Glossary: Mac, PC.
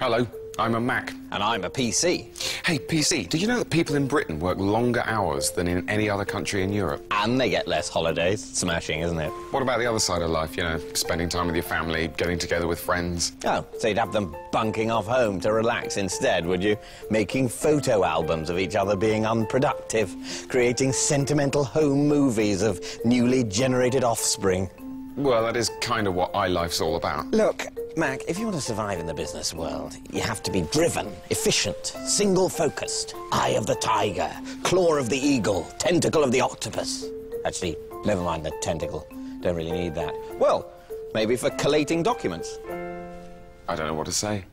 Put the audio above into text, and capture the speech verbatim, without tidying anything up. Hello, I'm a Mac. And I'm a P C. Hey, P C, did you know that people in Britain work longer hours than in any other country in Europe? And they get less holidays. Smashing, isn't it? What about the other side of life, you know, spending time with your family, getting together with friends? Oh, so you'd have them bunking off home to relax instead, would you? Making photo albums of each other being unproductive, creating sentimental home movies of newly generated offspring. Well, that is kind of what iLife's all about. Look, Mac, if you want to survive in the business world, you have to be driven, efficient, single-focused, eye of the tiger, claw of the eagle, tentacle of the octopus. Actually, never mind the tentacle. Don't really need that. Well, maybe for collating documents. I don't know what to say.